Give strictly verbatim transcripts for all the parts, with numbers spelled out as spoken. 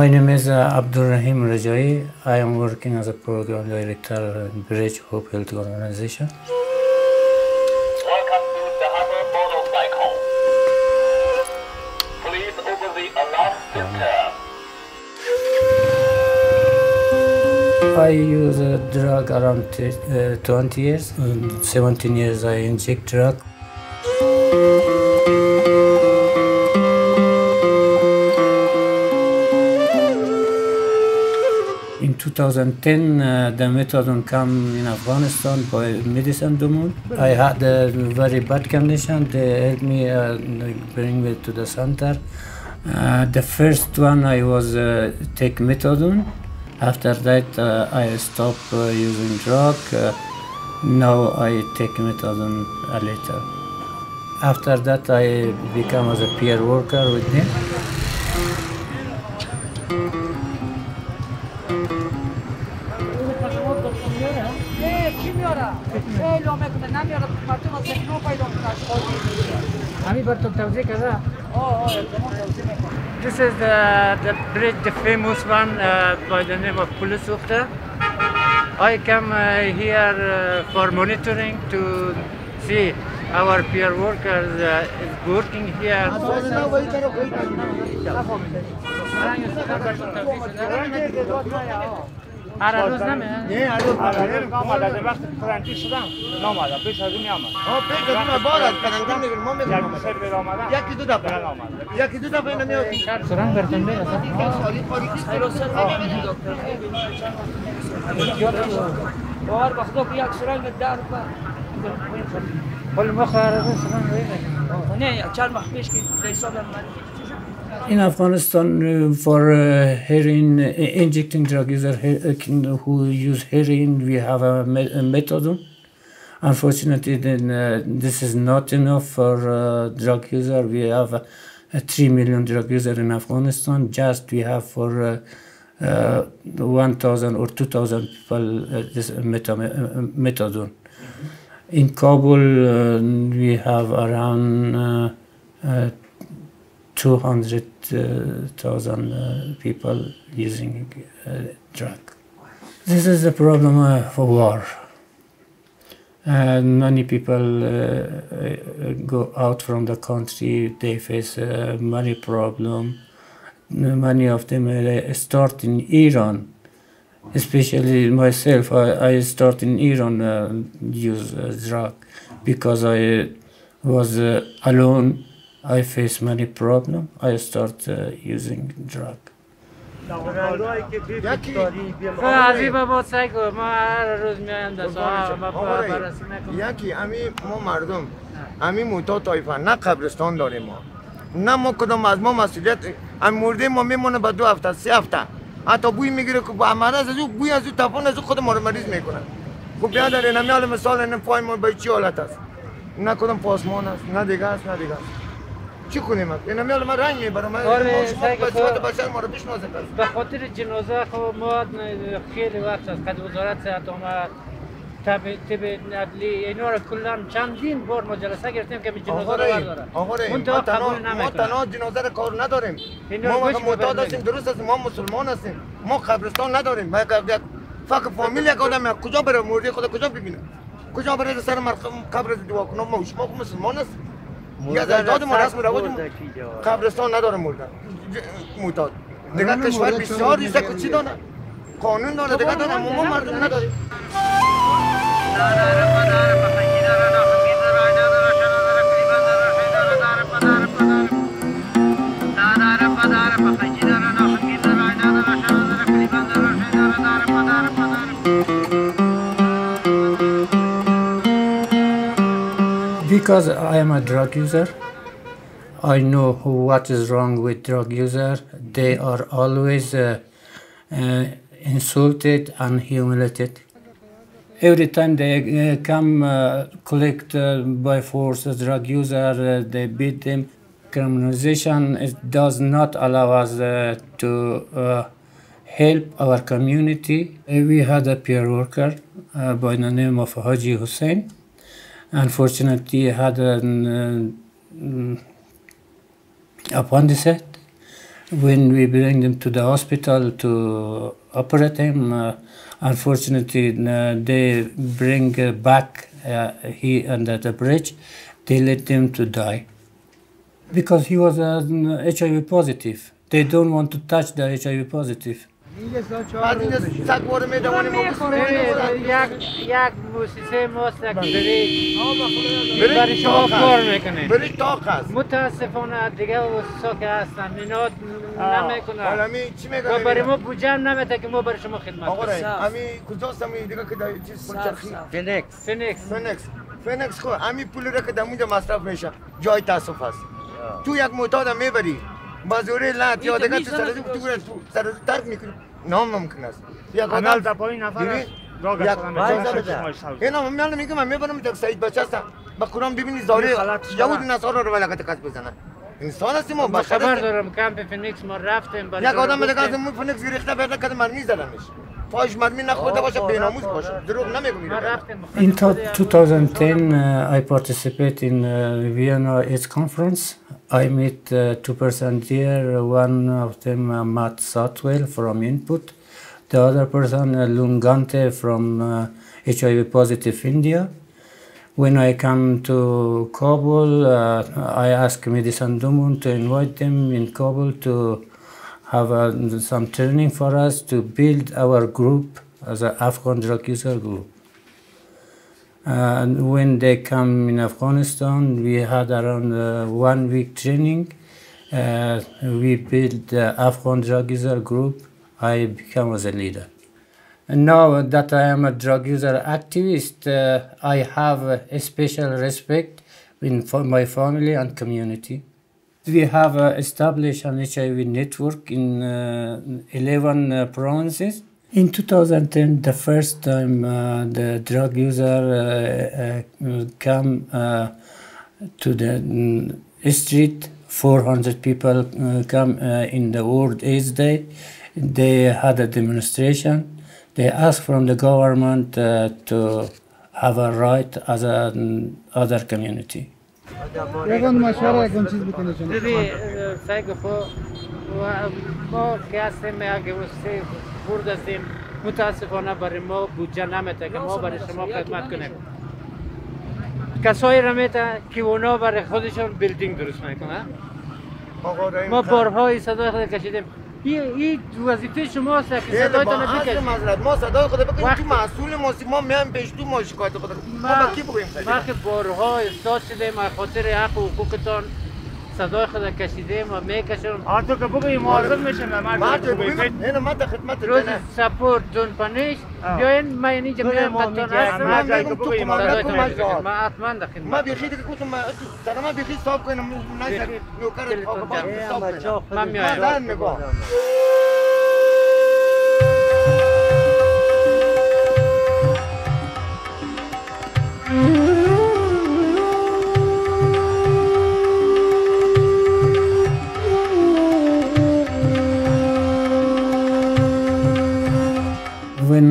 My name is uh, Abdur Raheem Rejaey. I am working as a program director in Bridge Hope Health Organization. Welcome to the Havana Motorcycle. Please open the alarm system. I use a drug around uh, twenty years. In seventeen years I inject drug. two thousand ten, uh, the methadone came in Afghanistan by Médecins du Monde. I had a very bad condition. They helped me uh, bring me to the center. Uh, the first one I was uh, take methadone. After that, uh, I stopped uh, using drug. Uh, now I take methadone later. After that, I become as a peer worker with them. This is the, the bridge, the famous one uh, by the name of Pul-e-Sokhta. I come uh, here uh, for monitoring to see our peer workers uh, is working here. In Afghanistan, uh, for uh, heroin, uh, injecting drug users uh, who use heroin, we have a, me a methadone. Unfortunately, then, uh, this is not enough for uh, drug users. We have a, a three million drug users in Afghanistan. Just we have for uh, uh, one thousand or two thousand people uh, this meta methadone. In Kabul, uh, we have around uh, uh, two hundred thousand uh, people using uh, drug. This is the problem of war. Uh, many people uh, go out from the country. They face uh, many problems. Many of them uh, start in Iran. Especially myself, I, I start in Iran uh, use uh, drug because I was uh, alone. I face many problems. I start uh, using drug. چی کنیم؟ این همیال ما رنگ میبرم ما بچه‌ها بچه‌ها ما رو بشناسه به خاطر جنازه خب ما خیلی وقت از خد وزارت صحت اومد تب تب عدلی اینا رو کلا چندین بار ما جلسه گرفتیم که جنازه رو بردارن ما تنها جنازه رو کار نداریم ما معتاد هستیم درست هستیم ما مسلمان هستیم ما قبرستان نداریم ما فقط فامیل یک آدم کجا بره مرده خدا کجا ببینه کجا بره سر مرحوم قبر دعا کنه ما شما مسلمان هستیم یادم راست مرادم قبرستان نداره مردن معتاد دیگه کشور بسیار ریسه که چی دونه قانون داره دیگه دونه ما مردم نداره Because I am a drug user, I know what is wrong with drug users. They are always uh, uh, insulted and humiliated. Every time they uh, come uh, collect uh, by force a drug user, uh, they beat them. Criminalization it does not allow us uh, to uh, help our community. We had a peer worker uh, by the name of Haji Hussein. Unfortunately, he had an uh, appendicite. When we bring them to the hospital to operate him, uh, unfortunately uh, they bring uh, back uh, he under the bridge. They let him to die because he was uh, H I V positive. They don't want to touch the H I V positive. The No, no, no. Yeah, I'm not a point of it. In twenty ten, uh, I participated in uh, Vienna AIDS conference. I met uh, two persons here, one of them uh, Matt Southwell from Input, the other person uh, Lungante from uh, H I V positive India. When I come to Kabul, uh, I ask Médecins du Monde to invite them in Kabul to have uh, some training for us to build our group as an Afghan drug user group. And when they come in Afghanistan, we had around uh, one week training. Uh, we built the Afghan drug user group. I became as a leader. And now that I am a drug user activist, uh, I have a special respect in for my family and community. We have uh, established an H I V network in uh, eleven uh, provinces. In two thousand ten, the first time uh, the drug user uh, uh, came uh, to the street, four hundred people uh, come uh, in the World AIDS Day. They had a demonstration. They asked from the government uh, to have a right as an other community. I When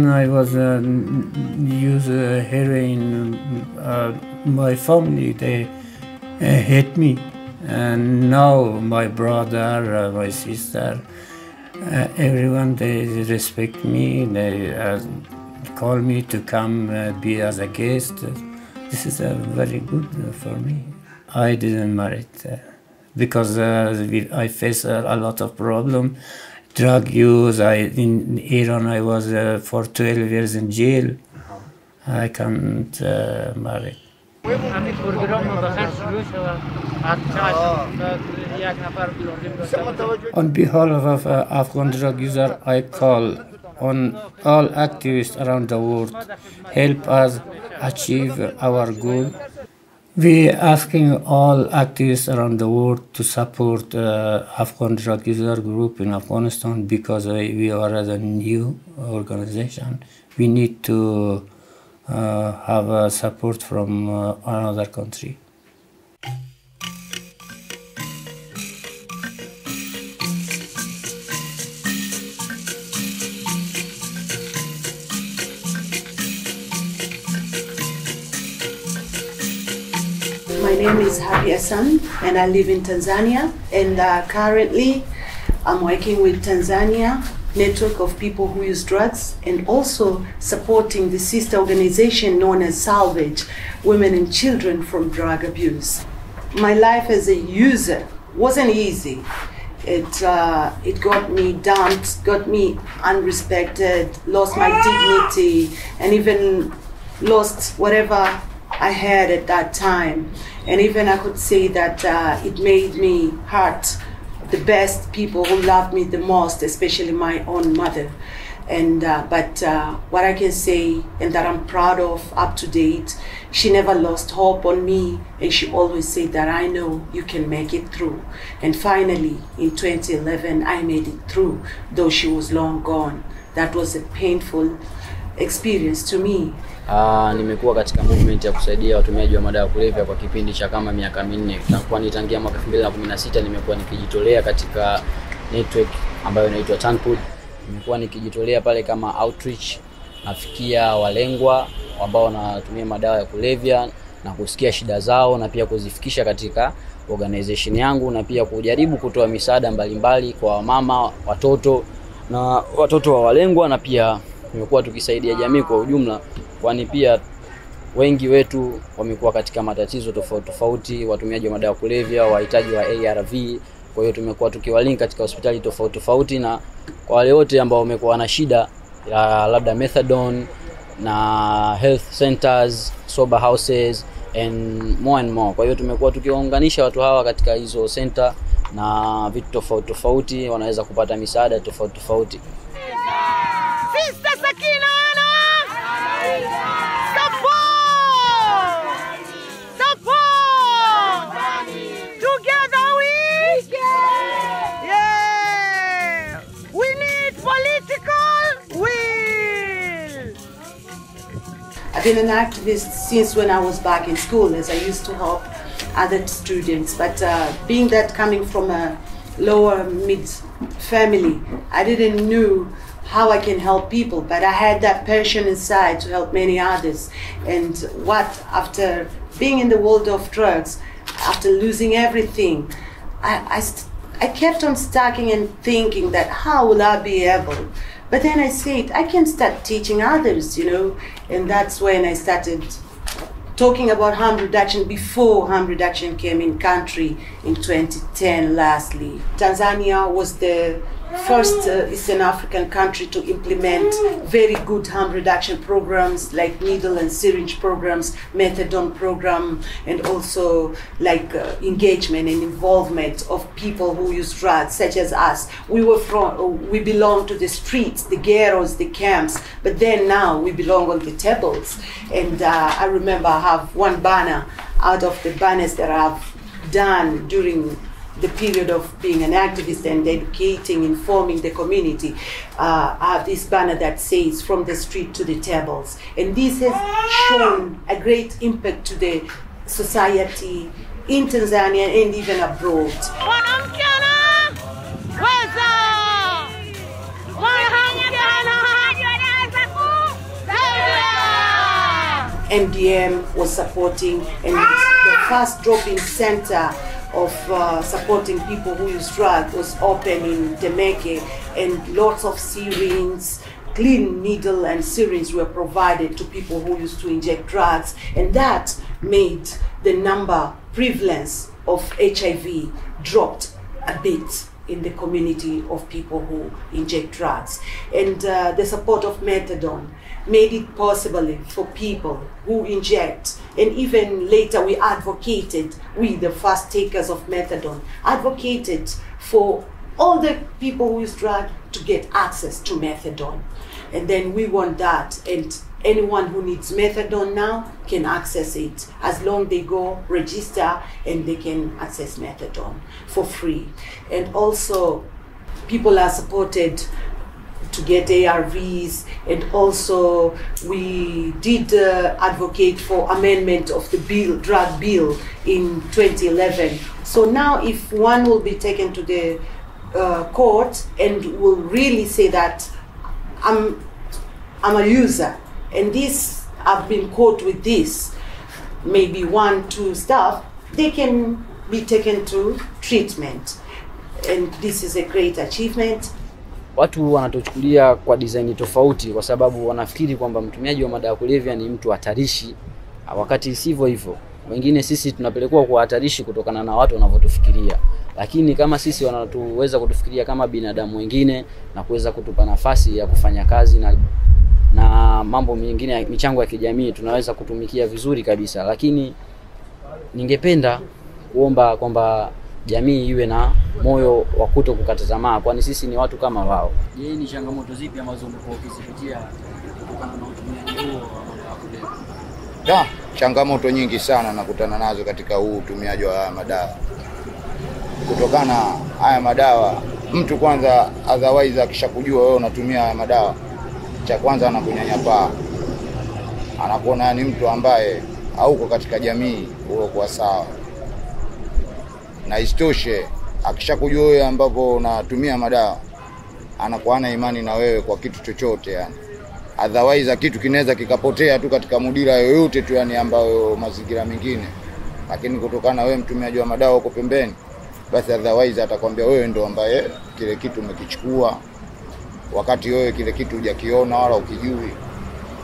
I was uh, using uh, heroin, uh, my family, they uh, hate me. And now my brother, uh, my sister, uh, everyone, they respect me. They uh, call me to come uh, be as a guest. This is uh, very good uh, for me. I didn't marry uh, because uh, we, I face a, a lot of problems. Drug use. I in Iran. I was uh, for twelve years in jail. I can't uh, marry. On behalf of uh, Afghan drug user, I call on all activists around the world. Help us achieve our goal. We are asking all activists around the world to support uh, Afghan drug user group in Afghanistan because uh, we are as a new organization. We need to uh, have uh, support from uh, another country. My name is Happy Assan and I live in Tanzania, and uh, currently I'm working with Tanzania Network of People Who Use Drugs, and also supporting the sister organization known as Salvage Women and Children from Drug Abuse. My life as a user wasn't easy. It, uh, it got me dumped, got me unrespected, lost my dignity, and even lost whatever I had at that time. And even I could say that uh, it made me hurt the best people who loved me the most, especially my own mother. And uh, but uh, what I can say, and that I'm proud of up to date, she never lost hope on me, and she always said that, I know you can make it through. And finally, in twenty eleven, I made it through, though she was long gone. That was a painful experience to me. Uh, nimekuwa katika movement ya kusaidia watumiaji wa madawa kulevya kwa kipindi cha kama miaka minne. Tangu nitangia mwaka elfu mbili na kumi na sita nimekuwa nikijitolea katika network ambayo inaitwa Input. Nimekuwa nikijitolea pale kama outreach, nafikia walengwa ambao wanatumia madawa ya kulevya na kusikia shida zao, na pia kuzifikisha katika organization yangu, na pia kujaribu kutoa misaada mbalimbali kwa mama, watoto na watoto wa walengwa, na pia nimekuwa tukisaidia jamii kwa ujumla, kwani pia wengi wetu wamekuwa katika matatizo tofauti tofauti, watumiaji wa madawa kulevya, wahitaji wa A R V. Kwa hiyo tumekuwa tukiwalink katika hospitali tofauti tofauti, na kwa wale wote ambao wamekuwa na shida ya labda methadone na health centers, sober houses and more and more. Kwa hiyo tumekuwa tukiwaunganisha watu hawa katika hizo center na vitu tofauti tofauti, wanaweza kupata misaada tofauti tofauti. Sister Sakina I've been an activist since when I was back in school, as I used to help other students, but uh, being that coming from a lower mid family, I didn't know how I can help people, but I had that passion inside to help many others. And what, after being in the world of drugs, after losing everything, I, I, st I kept on stacking and thinking that how will I be able? But then I said, I can start teaching others, you know, and that's when I started talking about harm reduction before harm reduction came in country in twenty ten, lastly. Tanzania was the first uh, Eastern African country to implement very good harm reduction programs like needle and syringe programs, methadone program, and also like uh, engagement and involvement of people who use drugs, such as us. We were from, uh, we belong to the streets, the ghettos, the camps, but then now we belong on the tables. And uh, I remember I have one banner out of the banners that I've done during the period of being an activist and educating, informing the community. Uh, I have this banner that says, from the street to the tables. And this has shown a great impact to the society in Tanzania and even abroad. M D M was supporting, and the first drop-in center of uh, supporting people who use drugs was open in Temeke, and lots of syringes, clean needle and syringes were provided to people who used to inject drugs, and that made the number, prevalence of H I V dropped a bit in the community of people who inject drugs. And uh, the support of methadone made it possible for people who inject, and even later we advocated, we the first takers of methadone, advocated for all the people who use drugs to get access to methadone. And then we want that, and anyone who needs methadone now can access it as long they go register and they can access methadone for free. And also people are supported to get A R Vs, and also we did uh, advocate for amendment of the bill, drug bill, in twenty eleven. So now if one will be taken to the uh, court and will really say that I'm, I'm a user, and this, I've been caught with this, maybe one, two stuff, they can be taken to treatment. and this is a great achievement. Watu wanatuchukulia kwa design tofauti kwa sababu wanafikiri kwamba mtumiaji wa madawa kulevya ni mtu hatarishi, wakati sivyo hivyo. Wengine sisi tunapelekwa kwa hatarishi kutokana na watu wanavyotufikiria. Lakini kama sisi wanatuweza kutufikiria kama binadamu wengine na kuweza kutupa nafasi ya kufanya kazi na na mambo mengine, michango ya kijamii, tunaweza kutumikia vizuri kabisa. Lakini ningependa kuomba kwamba jamii iwe na moyo wa kutokukata tamaa, kwani sisi ni watu kama wao. Je, ni changamoto zipi ambazo mnazopitia kutokana na utumiaji huo wa kulevya? Da, changamoto nyingi sana nakutana nazo katika huu utumiaji wa madawa. Kutokana haya madawa, mtu kwanza otherwise akishakujua wewe unatumia haya madawa, cha kwanza anakunyanyapaa. Anakuona ni mtu ambaye hauko katika jamii uliokuwa sawa. Na istoshe, akishakujua wewe ambapo unatumia madawa, anakuwa imani na wewe kwa kitu chochote yani. Otherwise kitu kinaweza kikapotea tu katika mudira yoyote tu yani ambayo mazingira mengine. Lakini kutokana wewe mtumiaji wa madawa uko pembeni, basi otherwise atakwambia wewe ndio ambaye kile kitu umekichukua, wakati wewe kile kitu hujakiona wala ukijui.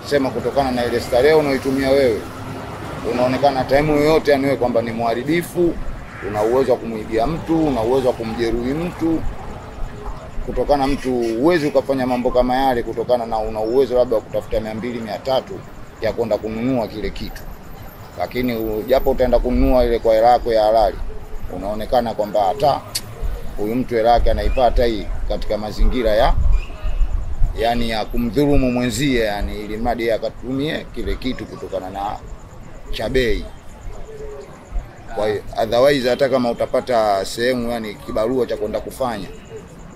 Sema kutokana na ile starehe unayoitumia wewe, unaonekana time yoyote yani wewe kwamba ni mharibifu, una uwezo wa kumuibia mtu, una uwezo wa kumjeruhi mtu. Kutokana mtu uwezo ukafanya mambo kama yale kutokana na una uwezo labda wa kutafuta mia mbili mia tatu ya kwenda kununua kile kitu. Lakini japo utaenda kununua ile kwa hela yako ya halali, unaonekana kwamba hata huyu mtu hela yake anaipata hii katika mazingira ya yani ya kumdhulumu mwenzie yani, ili mradi akatumie kile kitu kutokana na cha bei. Kwa otherwise hata kama utapata sehemu yani kibarua cha kwenda kufanya,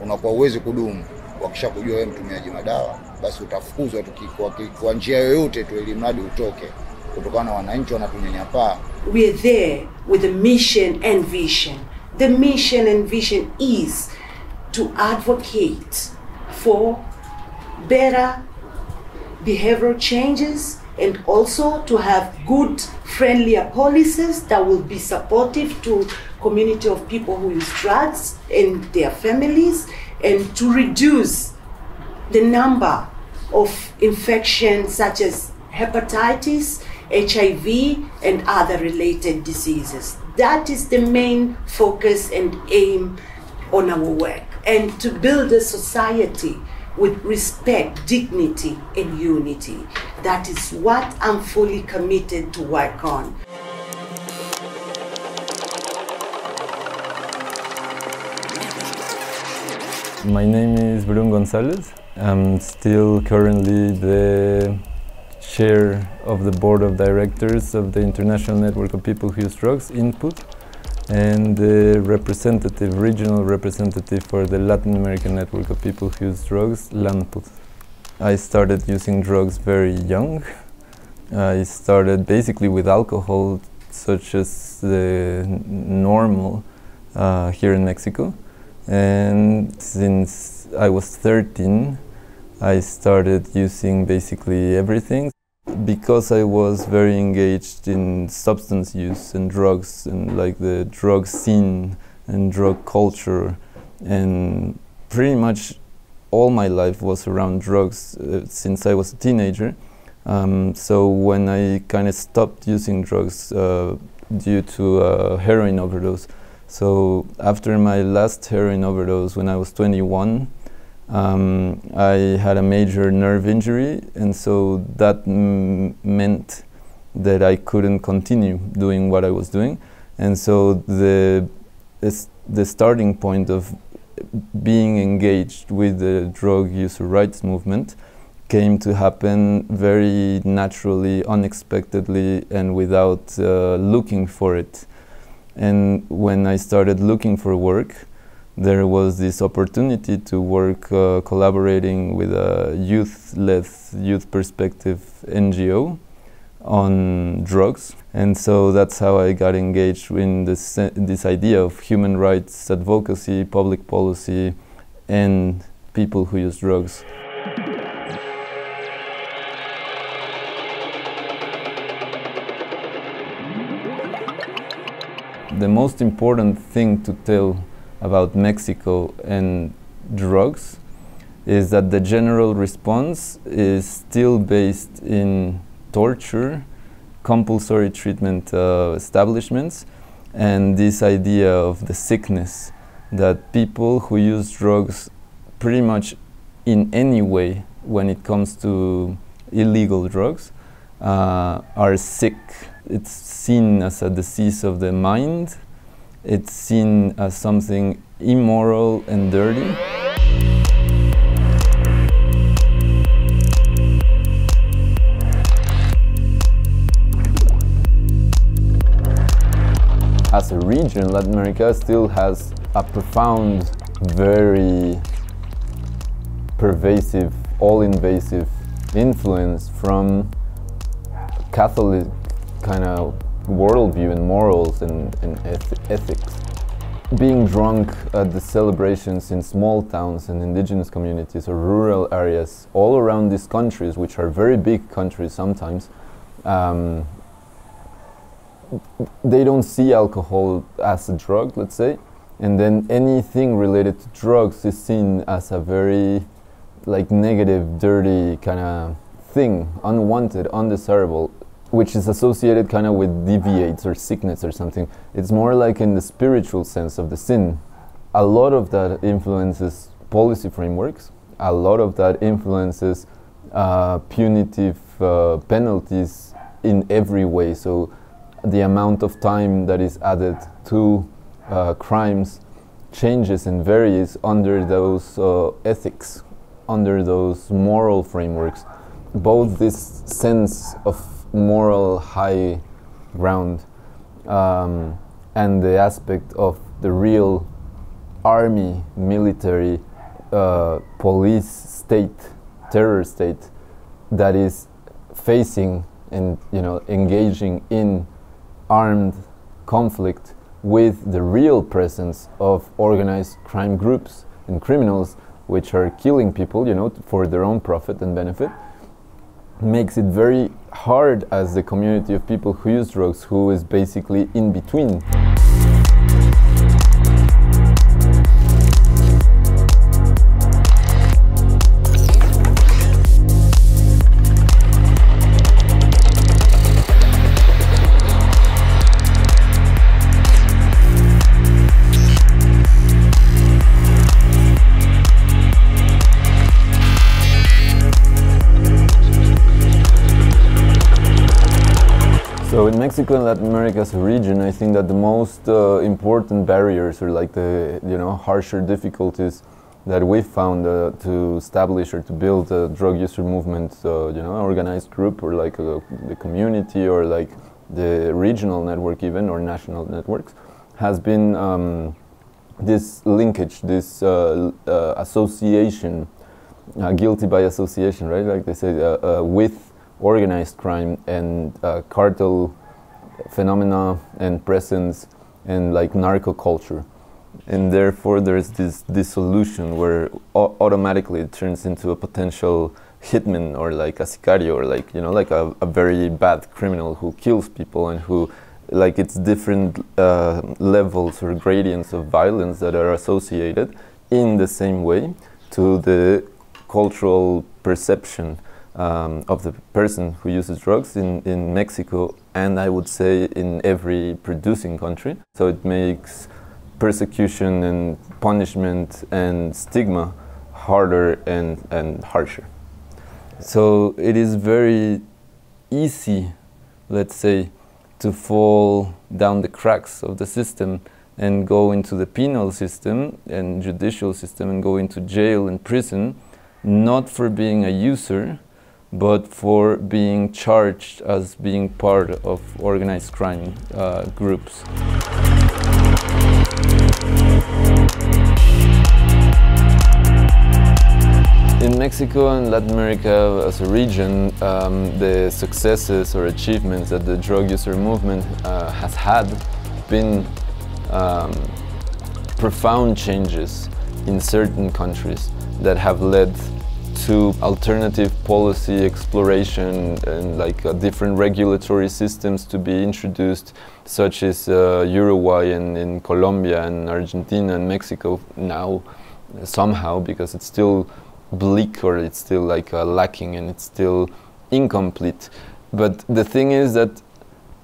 unakuwa uwezi kudumu. Wakishakujua wewe mtumiaji madawa, basi utafukuzwa kwa njia yoyote tu ili mradi utoke, kutokana na wananchi wanatunyanyapaa. We are there with a mission and vision. The mission and vision is to advocate for better behavioral changes and also to have good friendlier policies that will be supportive to community of people who use drugs and their families, and to reduce the number of infections such as hepatitis, H I V and other related diseases. That is the main focus and aim on our work, and to build a society with respect, dignity and unity. That is what I'm fully committed to work on. My name is Bruno Gonzalez. I'm still currently the chair of the board of directors of the International Network of People Who Use Drugs, Input, and the representative, regional representative for the Latin American Network of People Who Use Drugs, LANPUT. I started using drugs very young. I started basically with alcohol, such as the normal uh, here in Mexico. And since I was thirteen, I started using basically everything. Because I was very engaged in substance use and drugs and like the drug scene and drug culture, and pretty much all my life was around drugs uh, since I was a teenager. Um, so when I kind of stopped using drugs uh, due to a heroin overdose, so after my last heroin overdose when I was twenty-one, um, I had a major nerve injury, and so that m meant that I couldn't continue doing what I was doing. And so the, the starting point of being engaged with the drug user rights movement came to happen very naturally, unexpectedly, and without uh, looking for it. And when I started looking for work, there was this opportunity to work uh, collaborating with a youth-led, youth perspective N G O on drugs. And so that's how I got engaged in this, uh, this idea of human rights advocacy, public policy, and people who use drugs. The most important thing to tell about Mexico and drugs is that the general response is still based in torture, compulsory treatment uh, establishments, and this idea of the sickness that people who use drugs pretty much in any way when it comes to illegal drugs uh, are sick. It's seen as a disease of the mind. It's seen as something immoral and dirty. As a region, Latin America still has a profound, very pervasive, all-invasive influence from Catholic kind of worldview and morals and, and eth ethics. Being drunk at the celebrations in small towns and indigenous communities or rural areas all around these countries, which are very big countries sometimes, um, they don't see alcohol as a drug, let's say, and then anything related to drugs is seen as a very like negative, dirty kind of thing, unwanted, undesirable, which is associated kind of with deviates or sickness or something. It's more like in the spiritual sense of the sin. A lot of that influences policy frameworks. A lot of that influences uh, punitive uh, penalties in every way. So the amount of time that is added to uh, crimes changes and varies under those uh, ethics, under those moral frameworks. Both this sense of moral high ground um, and the aspect of the real army, military, uh, police state, terror state that is facing and, you know, engaging in armed conflict with the real presence of organized crime groups and criminals which are killing people, you know, for their own profit and benefit, makes it very hard as the community of people who use drugs, who is basically in between. So in Mexico and Latin America as a region, I think that the most uh, important barriers or like the, you know, harsher difficulties that we found uh, to establish or to build a drug user movement, uh, you know, organized group or like a, the community or like the regional network even or national networks, has been um, this linkage, this uh, uh, association, uh, guilty by association, right? Like they say, uh, uh, with organized crime and uh, cartel phenomena and presence and like narco culture, and therefore there's this dissolution where au automatically it turns into a potential hitman or like a sicario or like, you know, like a, a very bad criminal who kills people and who like it's different uh, levels or gradients of violence that are associated in the same way to the cultural perception Um, of the person who uses drugs in, in Mexico, and I would say in every producing country. So it makes persecution and punishment and stigma harder and, and harsher. So it is very easy, let's say, to fall down the cracks of the system and go into the penal system and judicial system and go into jail and prison, not for being a user, but for being charged as being part of organized crime uh, groups. In Mexico and Latin America as a region, um, the successes or achievements that the drug user movement uh, has had been um, profound changes in certain countries that have led into alternative policy exploration and like uh, different regulatory systems to be introduced, such as uh, Uruguay and in Colombia and Argentina and Mexico now, somehow, because it's still bleak or it's still like uh, lacking and it's still incomplete. But the thing is that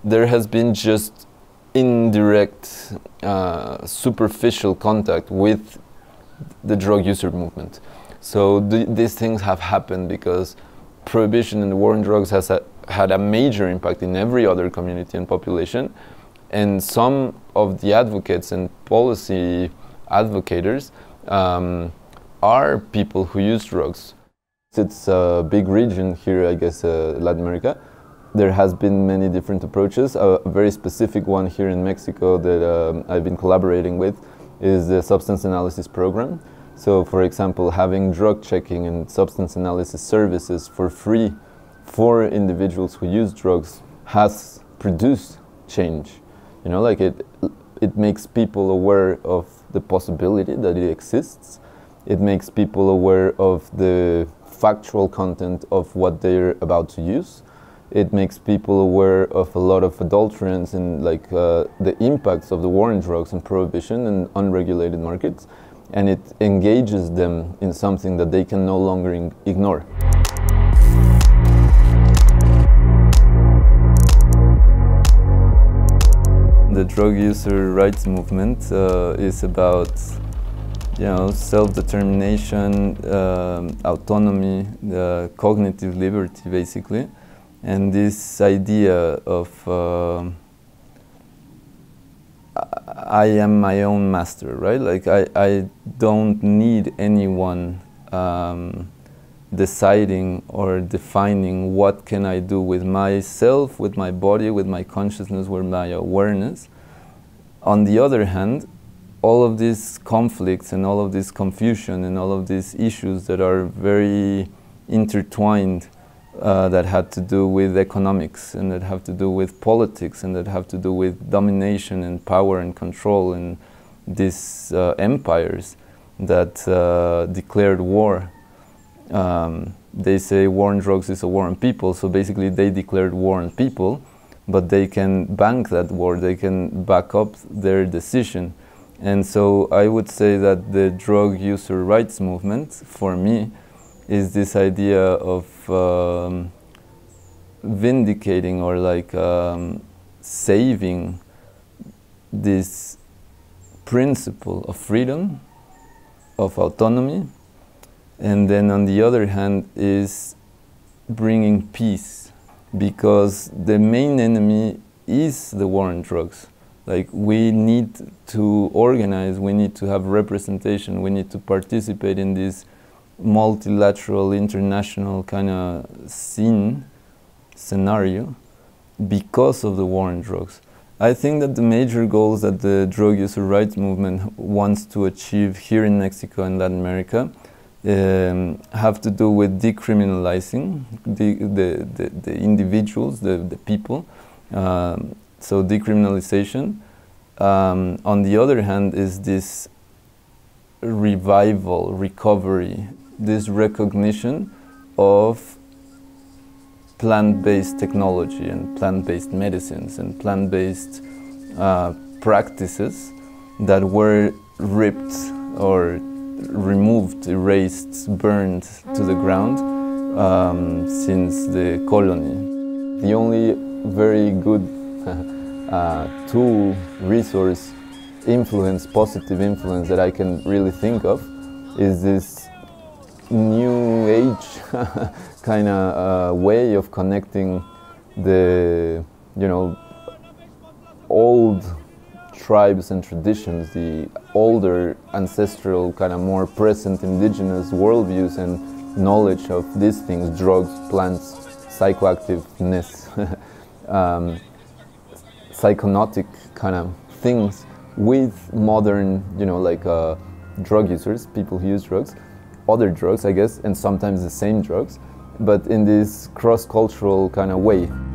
there has been just indirect, uh, superficial contact with the drug user movement. So th these things have happened because prohibition and the war on drugs has a, had a major impact in every other community and population. And some of the advocates and policy advocators um, are people who use drugs. It's a big region here, I guess, uh, Latin America. There has been many different approaches. A very specific one here in Mexico that um, I've been collaborating with is the Substance Analysis Program. So, for example, having drug checking and substance analysis services for free for individuals who use drugs has produced change. You know, like it, it makes people aware of the possibility that it exists. It makes people aware of the factual content of what they're about to use. It makes people aware of a lot of adulterants and like uh, the impacts of the war on drugs and prohibition and unregulated markets, and it engages them in something that they can no longer ignore. The drug user rights movement uh, is about, you know, self-determination, um, autonomy, uh, cognitive liberty, basically. And this idea of uh, I am my own master, right? Like I, I don't need anyone um, deciding or defining what can I do with myself, with my body, with my consciousness, with my awareness. On the other hand, all of these conflicts and all of this confusion and all of these issues that are very intertwined, Uh, that had to do with economics and that have to do with politics and that have to do with domination and power and control and these uh, empires that uh, declared war. Um, they say war on drugs is a war on people, so basically they declared war on people, but they can bank that war, they can back up their decision. And so I would say that the drug user rights movement, for me, is this idea of um, vindicating or like um, saving this principle of freedom, of autonomy, and then on the other hand is bringing peace, because the main enemy is the war on drugs. Like we need to organize, we need to have representation, we need to participate in this multilateral, international kind of scene, scenario, because of the war on drugs. I think that the major goals that the drug user rights movement wants to achieve here in Mexico and Latin America um, have to do with decriminalizing the, the, the, the individuals, the, the people, um, so decriminalization. Um, on the other hand is this revival, recovery, this recognition of plant-based technology and plant-based medicines and plant-based uh, practices that were ripped or removed, erased, burned to the ground um, since the colony. The only very good uh, tool, resource, influence, positive influence that I can really think of is this new age kind of uh, way of connecting the, you know, old tribes and traditions, the older ancestral kind of more present indigenous worldviews and knowledge of these things, drugs, plants, psychoactiveness, um, psychonautic kind of things, with modern, you know, like uh, drug users, people who use drugs, other drugs, I guess, and sometimes the same drugs, but in this cross-cultural kind of way.